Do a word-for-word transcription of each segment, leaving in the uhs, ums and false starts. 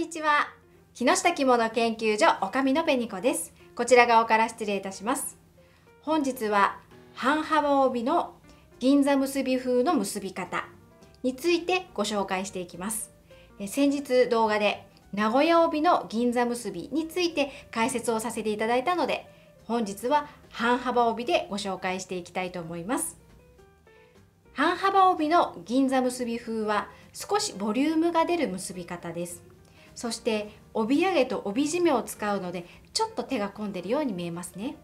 にちは。木下着物研究所女将の紅子です。こちら側から失礼いたします。本日は半幅帯の銀座結び風の結び方についてご紹介していきます。先日動画で名古屋帯の銀座結びについて解説をさせていただいたので、本日は半幅帯でご紹介していきたいと思います。半幅帯の銀座結び風は少しボリュームが出る結び方です。そして帯揚げと帯締めを使うので、ちょっと手が込んでるように見えますね。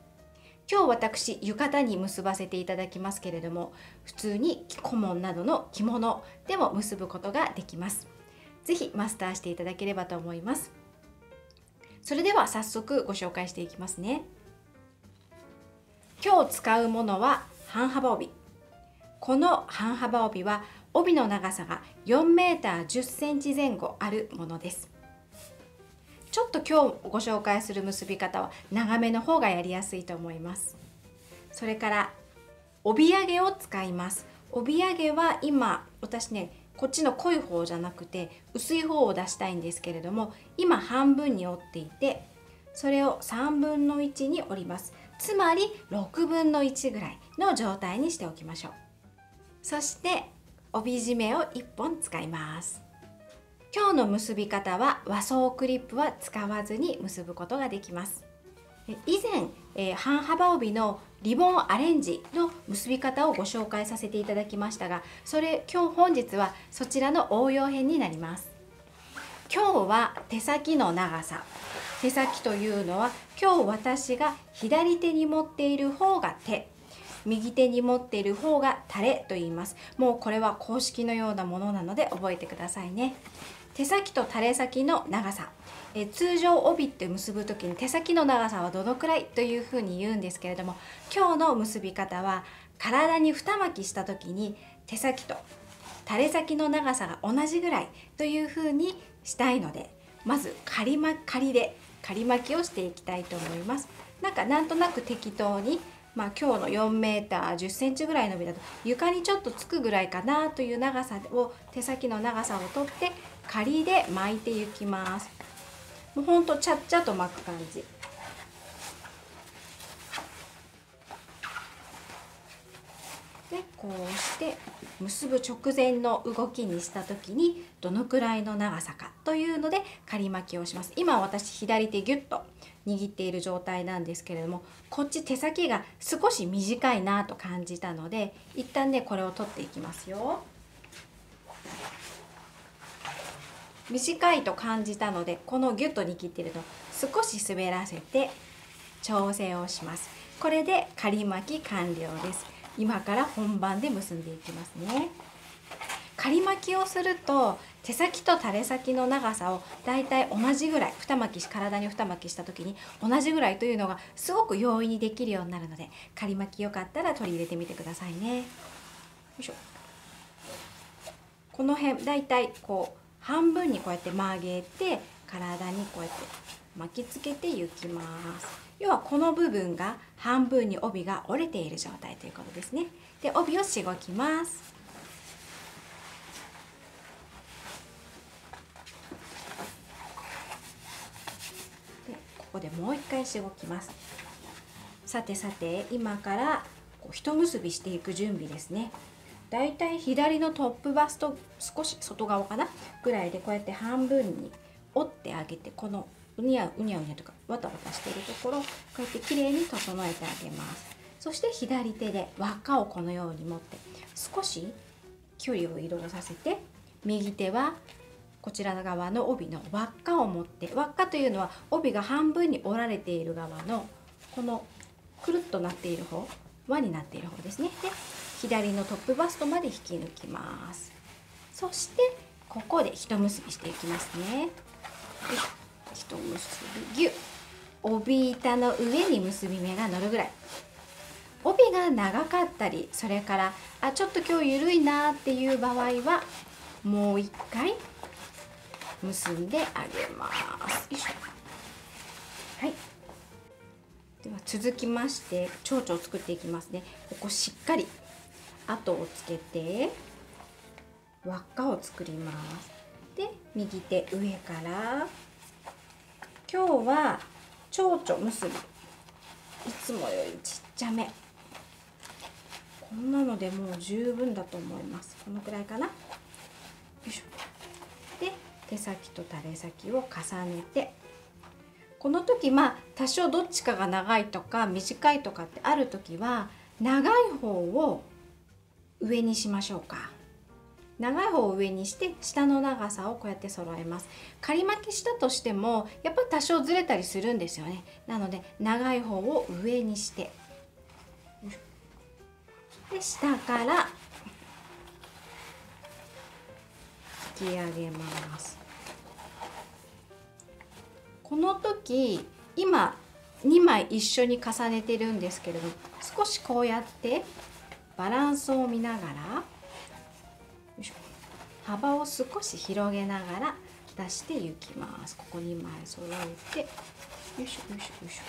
今日私浴衣に結ばせていただきますけれども、普通に小紋などの着物でも結ぶことができます。是非マスターしていただければと思います。それでは早速ご紹介していきますね。今日使うものは半幅帯。この半幅帯は帯の長さが よんメートルじゅっセンチ 前後あるものです。ちょっと今日ご紹介する結び方は長めの方がやりやすいと思います。それから帯揚げを使います。帯揚げは今私ね、こっちの濃い方じゃなくて薄い方を出したいんですけれども、今半分に折っていて、それをさんぶんのいちに折ります。つまりろくぶんのいちぐらいの状態にしておきましょう。そして帯締めをいっぽん使います。今日の結び方は和装クリップは使わずに結ぶことができます。以前、えー、半幅帯のリボンアレンジの結び方をご紹介させていただきましたが、それ今日本日はそちらの応用編になります。今日は手先の長さ、手先というのは今日私が左手に持っている方が手、右手に持っている方がタレと言います。もうこれは公式のようなものなので覚えてくださいね。手先と垂れ先の長さ、え通常帯って結ぶ時に手先の長さはどのくらいというふうに言うんですけれども、今日の結び方は体に二巻きした時に手先と垂れ先の長さが同じぐらいというふうにしたいので、まず仮ま仮で仮巻きをしていきたいと思います。なんかなんとなく適当に、まあ、今日の よんメートルじゅっセンチ ぐらいの帯だと床にちょっとつくぐらいかなという長さを、手先の長さを取って仮で巻いていきます。もうほんとちゃっちゃと巻く感じ。でこうして結ぶ直前の動きにした時にどのくらいの長さかというので仮巻きをします。今私左手ギュッと握っている状態なんですけれども、こっち手先が少し短いなと感じたので、一旦ねこれを取っていきますよ。短いと感じたので、このギュッと握っていると少し滑らせて調整をします。これで仮巻き完了です。今から本番で結んでいきますね。仮巻きをすると手先と垂れ先の長さをだいたい同じぐらい、二巻き体に二巻きした時に同じぐらいというのがすごく容易にできるようになるので、仮巻きよかったら取り入れてみてくださいね。よいしょ。この辺だいたいこう半分にこうやって曲げて、体にこうやって巻きつけていきます。要はこの部分が半分に帯が折れている状態ということですね。で帯をしごきます。でここでもう一回しごきます。さてさて、今からこう一結びしていく準備ですね。だいたい左のトップバスト少し外側かなぐらいで、こうやって半分に折ってあげて、このうにゃうにゃうにゃとかわたわたしているところをこうやってきれいに整えてあげます。そして左手で輪っかをこのように持って少し距離を移動させて、右手はこちら側の帯の輪っかを持って、輪っかというのは帯が半分に折られている側のこのくるっとなっている方、輪になっている方ですね。で左のトップバストまで引き抜きます。そしてここで一結びしていきますね。一結びギュッ、帯板の上に結び目が乗るぐらい。帯が長かったり、それからあちょっと今日緩いなっていう場合はもう一回結んであげます。よいしょ。はい、では続きまして蝶々を作っていきますね。ここしっかり跡をつけて輪っかを作ります。で右手上から。今日は蝶々結び、いつもよりちっちゃめ。こんなのでもう十分だと思います。このくらいかな。よいしょ。で手先と垂れ先を重ねて、この時まあ多少どっちかが長いとか短いとかってある時は長い方を上にしましょうか。長い方を上にして下の長さをこうやって揃えます。仮巻きしたとしてもやっぱり多少ずれたりするんですよね。なので長い方を上にして、で下から引き上げます。この時今にまい一緒に重ねてるんですけれども、少しこうやってバランスを見ながら、幅を少し広げながら出していきます。ここにまい揃えて、よいしょよいしょよいし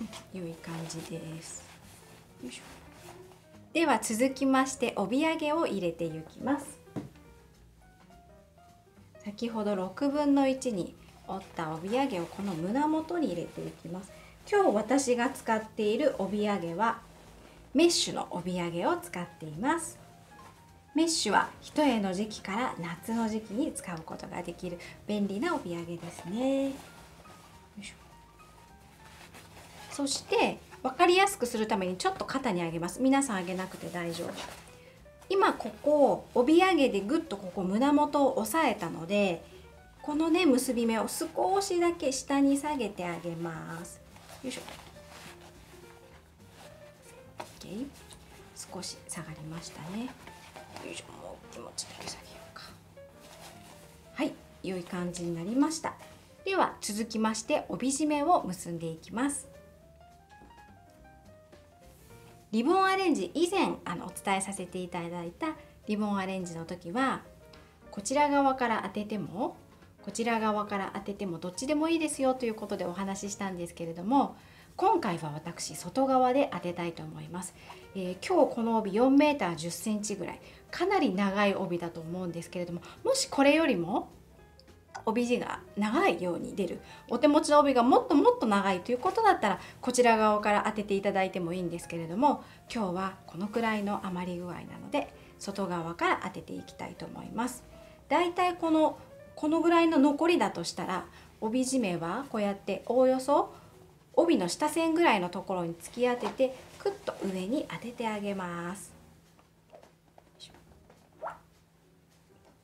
ょ、うん、良い感じです。よいしょ。では続きまして帯揚げを入れていきます。先ほどろくぶんのいちに折った帯揚げをこの胸元に入れていきます。今日私が使っている帯揚げはメッシュの帯揚げを使っています。メッシュは一重の時期から夏の時期に使うことができる便利な帯揚げですね。よいしょ。そして分かりやすくするためにちょっと肩に上げます。皆さん上げなくて大丈夫。今ここ帯揚げでぐっとここ胸元を押さえたので、このね結び目を少しだけ下に下げてあげます。よいしょ。少し下がりましたね。よいしょ。もう気持ちだけ下げようか。はい、良い感じになりました。では続きまして帯締めを結んでいきます。リボンアレンジ、以前あのお伝えさせていただいたリボンアレンジの時はこちら側から当ててもこちら側から当ててもどっちでもいいですよということでお話ししたんですけれども、今回は私外側で当てたいと思います。えー、今日この帯 よんメーターじゅっセンチ ぐらい、かなり長い帯だと思うんですけれども、もしこれよりも帯地が長いように出る、お手持ちの帯がもっともっと長いということだったらこちら側から当てていただいてもいいんですけれども、今日はこのくらいの余り具合なので外側から当てていきたいと思います。だいたいこのこのぐらいの残りだとしたら、帯締めはこうやっておおよそ帯の下線ぐらいのところに突き当ててクッと上に当ててあげます。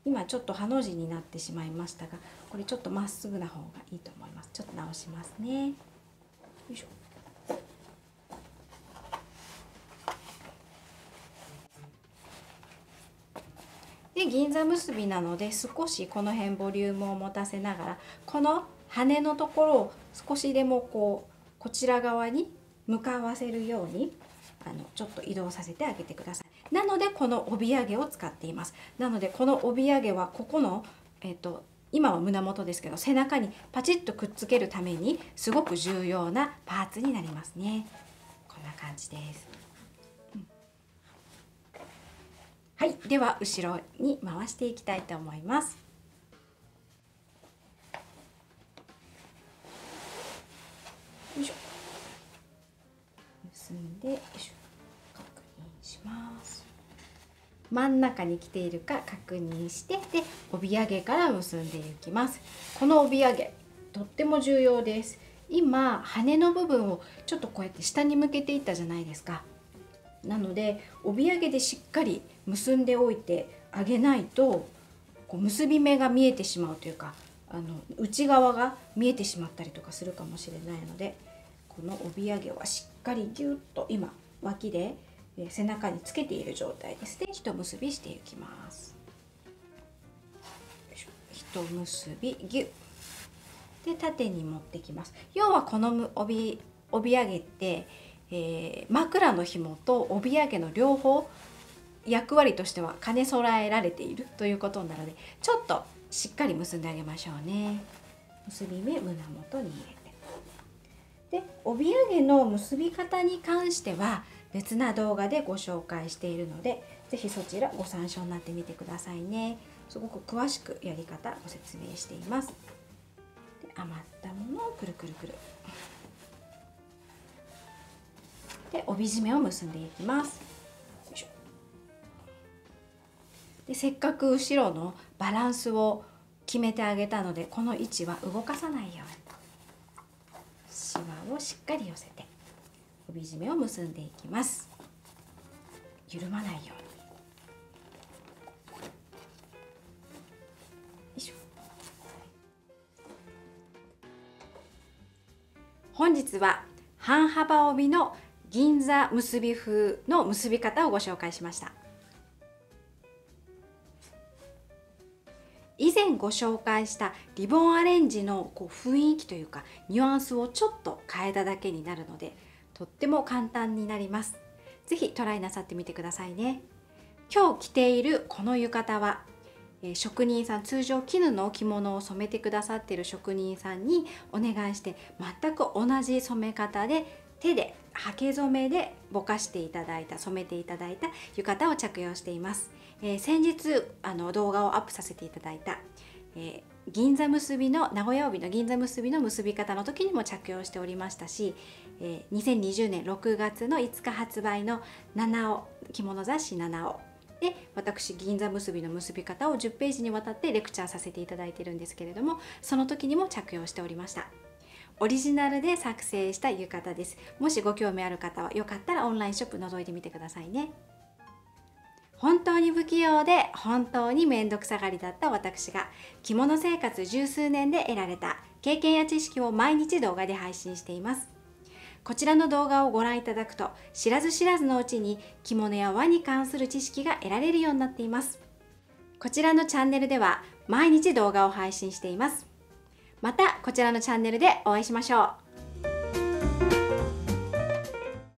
今ちょっとハの字になってしまいましたが、これちょっとまっすぐな方がいいと思います。ちょっと直しますね。よいしょ。で銀座結びなので少しこの辺ボリュームを持たせながら、この羽のところを少しでもこうこちら側に向かわせるようにあのちょっと移動させてあげてください。なのでこの帯揚げを使っています。なのでこの帯揚げはここの、えっと、今は胸元ですけど背中にパチッとくっつけるためにすごく重要なパーツになりますね。こんな感じです、うん、はい。では後ろに回していきたいと思います。よいしょ。結んで、よいしょ。確認します。真ん中に来ているか確認して、で帯揚げから結んでいきます。この帯揚げとっても重要です。今羽の部分をちょっとこうやって下に向けていったじゃないですか。なので帯揚げでしっかり結んでおいてあげないと、こう結び目が見えてしまうというか。あの内側が見えてしまったりとかするかもしれないので、この帯揚げはしっかりぎゅっと今脇で背中につけている状態です。で一結びしていきます。一結びぎゅっで縦に持ってきます。要はこの帯帯揚げって、えー、枕の紐と帯揚げの両方役割としては兼ね備えられているということなので、ちょっとしっかり結んであげましょうね。結び目胸元に入れて、で帯揚げの結び方に関しては別な動画でご紹介しているので、是非そちらご参照になってみてくださいね。すごく詳しくやり方ご説明しています。で、余ったものをくるくるくるで帯締めを結んでいきます。よいしょ。で、せっかく後ろのバランスを決めてあげたので、この位置は動かさないようにシワをしっかり寄せて帯締めを結んでいきます。緩まないように。本日は半幅帯の銀座結び風の結び方をご紹介しました。以前ご紹介したリボンアレンジのこう雰囲気というかニュアンスをちょっと変えただけになるので、とっても簡単になります。是非トライなさってみてくださいね。今日着ているこの浴衣は職人さん、通常絹の着物を染めてくださっている職人さんにお願いして、全く同じ染め方で手で刷毛染めでぼかしていただいた、染めていただいた浴衣を着用しています。えー、先日あの動画をアップさせていただいた、えー、銀座結びの名古屋帯の銀座結びの結び方の時にも着用しておりましたし、えー、にせんにじゅうねんろくがつのいつか発売の七尾着物雑誌七尾で、私銀座結びの結び方をじゅっページにわたってレクチャーさせていただいているんですけれども、その時にも着用しておりました。オリジナルで作成した浴衣です。もしご興味ある方はよかったらオンラインショップ覗いてみてくださいね。本当に不器用で本当に面倒くさがりだった私が、着物生活十数年で得られた経験や知識を毎日動画で配信しています。こちらの動画をご覧いただくと、知らず知らずのうちに着物や和に関する知識が得られるようになっています。こちらのチャンネルでは毎日動画を配信しています。またこちらのチャンネルでお会いしましょう。